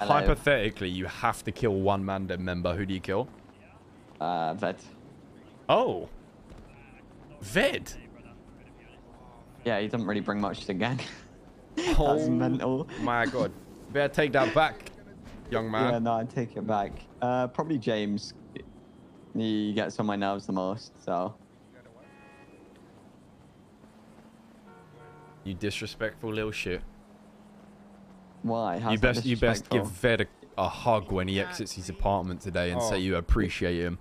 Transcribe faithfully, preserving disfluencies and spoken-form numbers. Hello. Hypothetically, you have to kill one Mandem member. Who do you kill? Uh, Ved. Oh. Ved? Yeah, he doesn't really bring much to the gang. Oh, that's mental. My God. Better take that back, young man. Yeah, no, I take it back. Uh, probably James. He gets on my nerves the most, so. You disrespectful little shit. Why? How's you best you best give Ved a, a hug when he exits his apartment today and oh. say you appreciate him.